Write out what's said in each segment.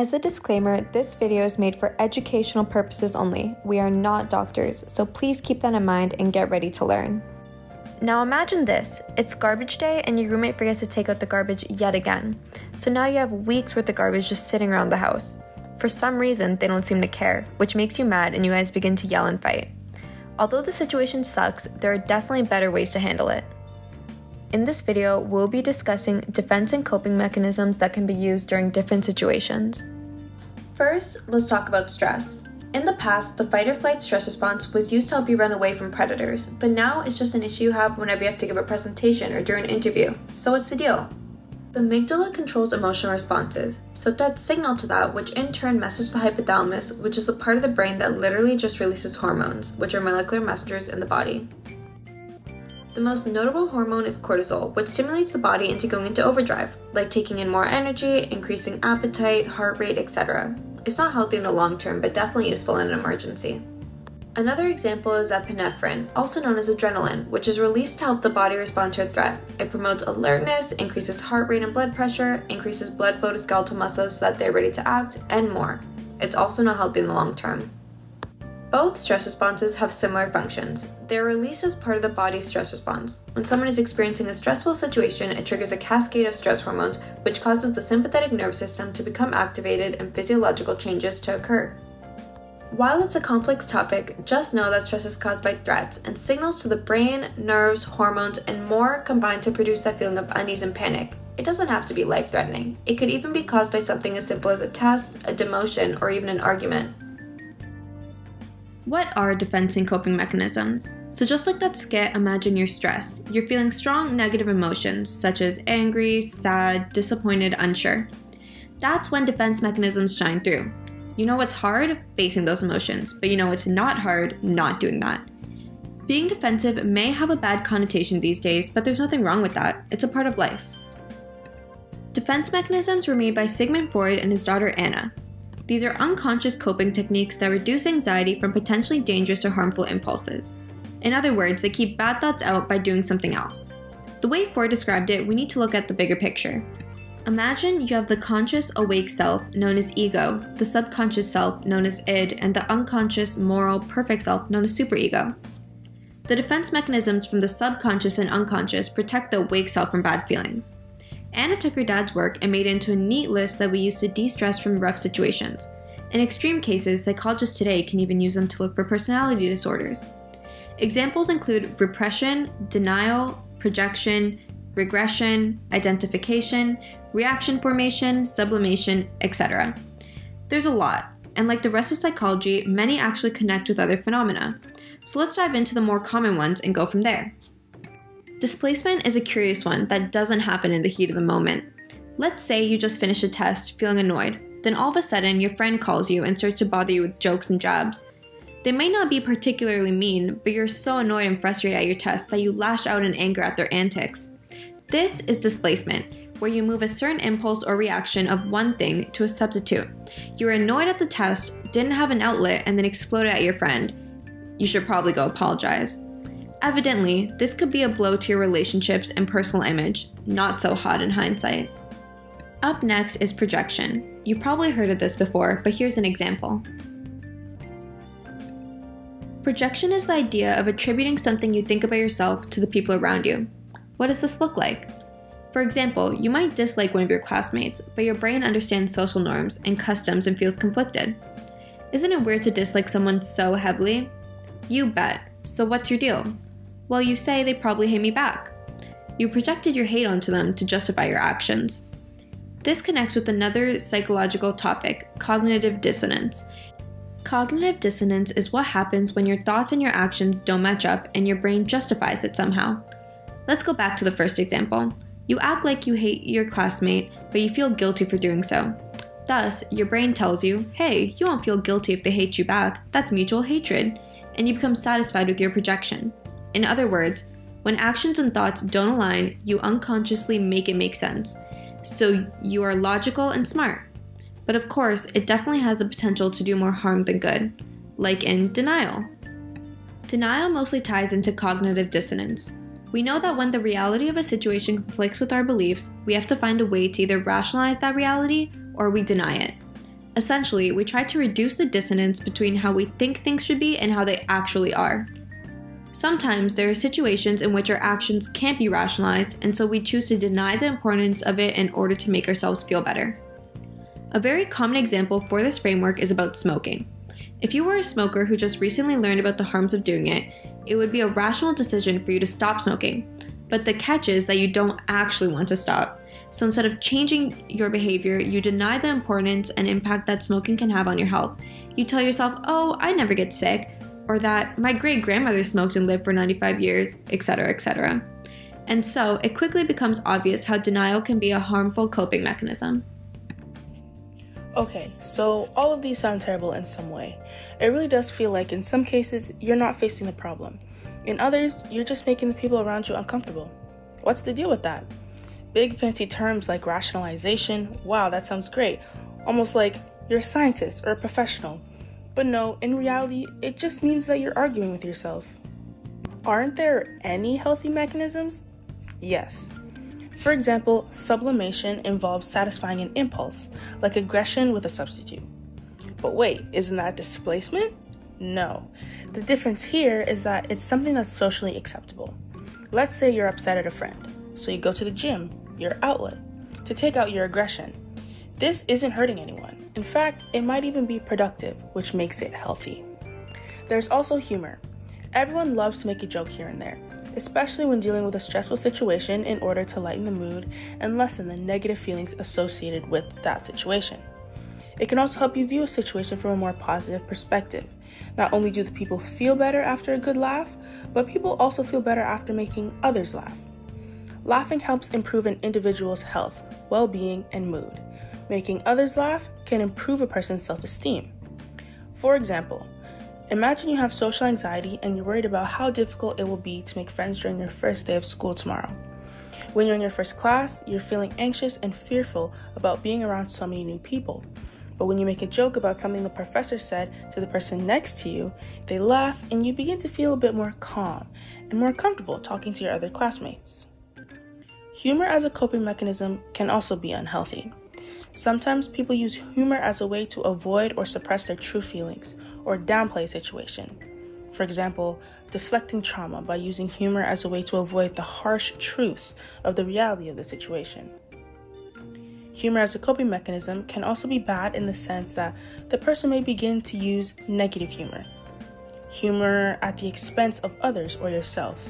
As a disclaimer, this video is made for educational purposes only. We are not doctors, so please keep that in mind and get ready to learn. Now imagine this, it's garbage day and your roommate forgets to take out the garbage yet again. So now you have weeks worth of garbage just sitting around the house. For some reason, they don't seem to care, which makes you mad and you guys begin to yell and fight. Although the situation sucks, there are definitely better ways to handle it. In this video, we'll be discussing defense and coping mechanisms that can be used during different situations. First, let's talk about stress. In the past, the fight-or-flight stress response was used to help you run away from predators, but now it's just an issue you have whenever you have to give a presentation or during an interview. So what's the deal? The amygdala controls emotional responses, so threats signal to that, which in turn message the hypothalamus, which is the part of the brain that literally just releases hormones, which are molecular messengers in the body. The most notable hormone is cortisol, which stimulates the body into going into overdrive, like taking in more energy, increasing appetite, heart rate, etc. It's not healthy in the long term, but definitely useful in an emergency. Another example is epinephrine, also known as adrenaline, which is released to help the body respond to a threat. It promotes alertness, increases heart rate and blood pressure, increases blood flow to skeletal muscles so that they're ready to act, and more. It's also not healthy in the long term. Both stress responses have similar functions. They're released as part of the body's stress response. When someone is experiencing a stressful situation, it triggers a cascade of stress hormones, which causes the sympathetic nervous system to become activated and physiological changes to occur. While it's a complex topic, just know that stress is caused by threats, and signals to the brain, nerves, hormones, and more combine to produce that feeling of unease and panic. It doesn't have to be life-threatening. It could even be caused by something as simple as a test, a demotion, or even an argument. What are defense and coping mechanisms? So just like that skit, imagine you're stressed. You're feeling strong negative emotions, such as angry, sad, disappointed, unsure. That's when defense mechanisms shine through. You know what's hard? Facing those emotions. But you know it's not hard not doing that. Being defensive may have a bad connotation these days, but there's nothing wrong with that. It's a part of life. Defense mechanisms were made by Sigmund Freud and his daughter Anna. These are unconscious coping techniques that reduce anxiety from potentially dangerous or harmful impulses. In other words, they keep bad thoughts out by doing something else. The way Freud described it, we need to look at the bigger picture. Imagine you have the conscious, awake self, known as ego, the subconscious self, known as id, and the unconscious, moral, perfect self, known as superego. The defense mechanisms from the subconscious and unconscious protect the awake self from bad feelings. Anna took her dad's work and made it into a neat list that we use to de-stress from rough situations. In extreme cases, psychologists today can even use them to look for personality disorders. Examples include repression, denial, projection, regression, identification, reaction formation, sublimation, etc. There's a lot, and like the rest of psychology, many actually connect with other phenomena. So let's dive into the more common ones and go from there. Displacement is a curious one that doesn't happen in the heat of the moment. Let's say you just finished a test, feeling annoyed. Then all of a sudden, your friend calls you and starts to bother you with jokes and jabs. They might not be particularly mean, but you're so annoyed and frustrated at your test that you lash out in anger at their antics. This is displacement, where you move a certain impulse or reaction of one thing to a substitute. You were annoyed at the test, didn't have an outlet, and then exploded at your friend. You should probably go apologize. Evidently, this could be a blow to your relationships and personal image, not so hot in hindsight. Up next is projection. You probably heard of this before, but here's an example. Projection is the idea of attributing something you think about yourself to the people around you. What does this look like? For example, you might dislike one of your classmates, but your brain understands social norms and customs and feels conflicted. Isn't it weird to dislike someone so heavily? You bet. So what's your deal? Well, you say they probably hate me back. You projected your hate onto them to justify your actions. This connects with another psychological topic, cognitive dissonance. Cognitive dissonance is what happens when your thoughts and your actions don't match up and your brain justifies it somehow. Let's go back to the first example. You act like you hate your classmate, but you feel guilty for doing so. Thus, your brain tells you, hey, you won't feel guilty if they hate you back. That's mutual hatred. And you become satisfied with your projection. In other words, when actions and thoughts don't align, you unconsciously make it make sense. So you are logical and smart. But of course, it definitely has the potential to do more harm than good, like in denial. Denial mostly ties into cognitive dissonance. We know that when the reality of a situation conflicts with our beliefs, we have to find a way to either rationalize that reality or we deny it. Essentially, we try to reduce the dissonance between how we think things should be and how they actually are. Sometimes there are situations in which our actions can't be rationalized, and so we choose to deny the importance of it in order to make ourselves feel better. A very common example for this framework is about smoking. If you were a smoker who just recently learned about the harms of doing it, it would be a rational decision for you to stop smoking. But the catch is that you don't actually want to stop. So instead of changing your behavior, you deny the importance and impact that smoking can have on your health. You tell yourself, oh, I never get sick, or that my great-grandmother smoked and lived for 95 years, etc., etc. And so it quickly becomes obvious how denial can be a harmful coping mechanism. Okay, so all of these sound terrible in some way. It really does feel like in some cases, you're not facing the problem. In others, you're just making the people around you uncomfortable. What's the deal with that? Big fancy terms like rationalization, wow, that sounds great. Almost like you're a scientist or a professional. But no, in reality, it just means that you're arguing with yourself. Aren't there any healthy mechanisms? Yes. For example, sublimation involves satisfying an impulse, like aggression with a substitute. But wait, isn't that displacement? No. The difference here is that it's something that's socially acceptable. Let's say you're upset at a friend, so you go to the gym, your outlet, to take out your aggression. This isn't hurting anyone. In fact, it might even be productive, which makes it healthy. There's also humor. Everyone loves to make a joke here and there, especially when dealing with a stressful situation in order to lighten the mood and lessen the negative feelings associated with that situation. It can also help you view a situation from a more positive perspective. Not only do the people feel better after a good laugh, but people also feel better after making others laugh. Laughing helps improve an individual's health, well-being, and mood. Making others laugh can improve a person's self-esteem. For example, imagine you have social anxiety and you're worried about how difficult it will be to make friends during your first day of school tomorrow. When you're in your first class, you're feeling anxious and fearful about being around so many new people. But when you make a joke about something the professor said to the person next to you, they laugh and you begin to feel a bit more calm and more comfortable talking to your other classmates. Humor as a coping mechanism can also be unhealthy. Sometimes people use humor as a way to avoid or suppress their true feelings, or downplay a situation. For example, deflecting trauma by using humor as a way to avoid the harsh truths of the reality of the situation. Humor as a coping mechanism can also be bad in the sense that the person may begin to use negative humor. Humor at the expense of others or yourself.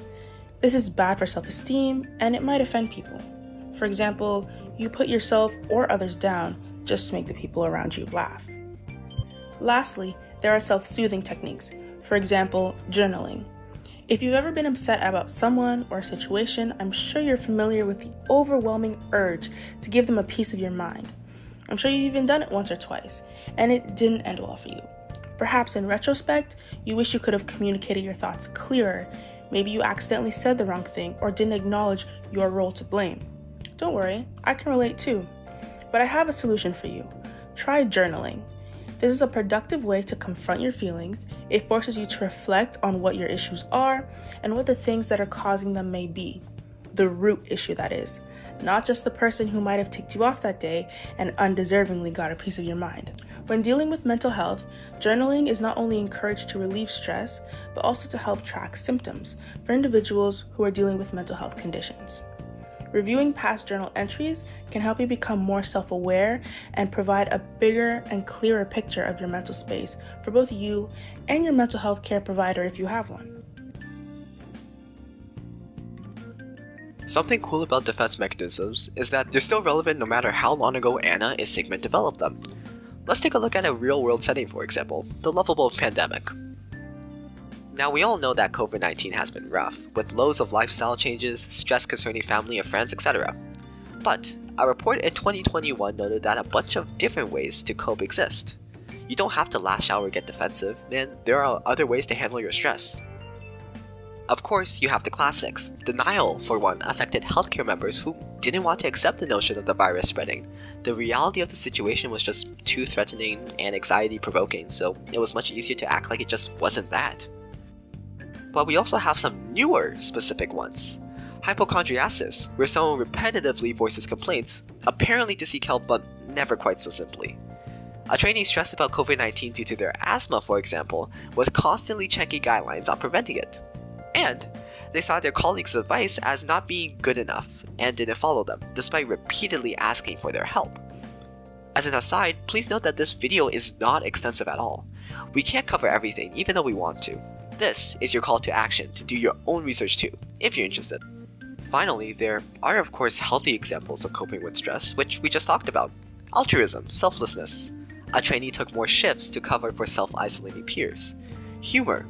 This is bad for self-esteem and it might offend people. For example, you put yourself or others down just to make the people around you laugh. Lastly, there are self-soothing techniques, for example, journaling. If you've ever been upset about someone or a situation, I'm sure you're familiar with the overwhelming urge to give them a piece of your mind. I'm sure you've even done it once or twice, and it didn't end well for you. Perhaps in retrospect, you wish you could have communicated your thoughts clearer. Maybe you accidentally said the wrong thing or didn't acknowledge your role to blame. Don't worry, I can relate too. But I have a solution for you. Try journaling. This is a productive way to confront your feelings. It forces you to reflect on what your issues are and what the things that are causing them may be. The root issue, that is. Not just the person who might have ticked you off that day and undeservingly got a piece of your mind. When dealing with mental health, journaling is not only encouraged to relieve stress, but also to help track symptoms for individuals who are dealing with mental health conditions. Reviewing past journal entries can help you become more self-aware and provide a bigger and clearer picture of your mental space for both you and your mental health care provider if you have one. Something cool about defense mechanisms is that they're still relevant no matter how long ago Anna and Sigmund developed them. Let's take a look at a real-world setting, for example, the lovable pandemic. Now, we all know that COVID-19 has been rough, with loads of lifestyle changes, stress concerning family and friends, etc. But a report in 2021 noted that a bunch of different ways to cope exist. You don't have to lash out or get defensive, and there are other ways to handle your stress. Of course, you have the classics. Denial, for one, affected healthcare members who didn't want to accept the notion of the virus spreading. The reality of the situation was just too threatening and anxiety-provoking, so it was much easier to act like it just wasn't that. But we also have some newer specific ones. Hypochondriasis, where someone repetitively voices complaints, apparently to seek help but never quite so simply. A trainee stressed about COVID-19 due to their asthma, for example, was constantly checking guidelines on preventing it. And they saw their colleagues' advice as not being good enough and didn't follow them, despite repeatedly asking for their help. As an aside, please note that this video is not extensive at all. We can't cover everything, even though we want to. This is your call to action to do your own research too, if you're interested. Finally, there are of course healthy examples of coping with stress, which we just talked about. Altruism, selflessness. A trainee took more shifts to cover for self-isolating peers. Humor.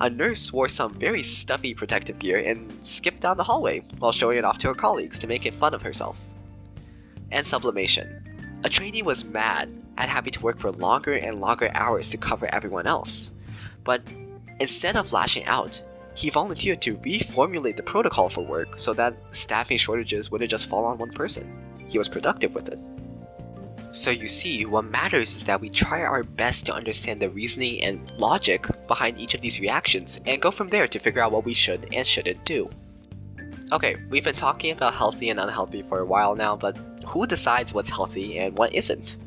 A nurse wore some very stuffy protective gear and skipped down the hallway while showing it off to her colleagues to make fun of herself. And sublimation. A trainee was mad and happy to work for longer and longer hours to cover everyone else. But instead of lashing out, he volunteered to reformulate the protocol for work so that staffing shortages wouldn't just fall on one person. He was productive with it. So you see, what matters is that we try our best to understand the reasoning and logic behind each of these reactions and go from there to figure out what we should and shouldn't do. Okay, we've been talking about healthy and unhealthy for a while now, but who decides what's healthy and what isn't?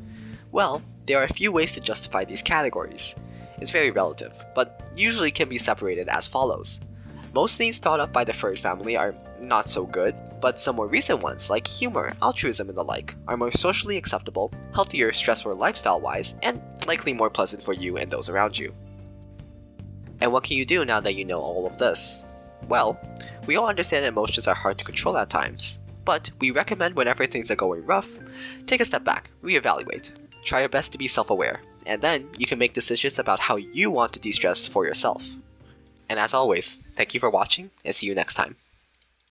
Well, there are a few ways to justify these categories. It's very relative, but usually can be separated as follows. Most things thought up by the Freud family are not so good, but some more recent ones like humor, altruism, and the like are more socially acceptable, healthier, stressful lifestyle-wise, and likely more pleasant for you and those around you. And what can you do now that you know all of this? Well, we all understand that emotions are hard to control at times, but we recommend whenever things are going rough, take a step back, reevaluate, try your best to be self-aware, and then you can make decisions about how you want to de-stress for yourself. And as always, thank you for watching and see you next time.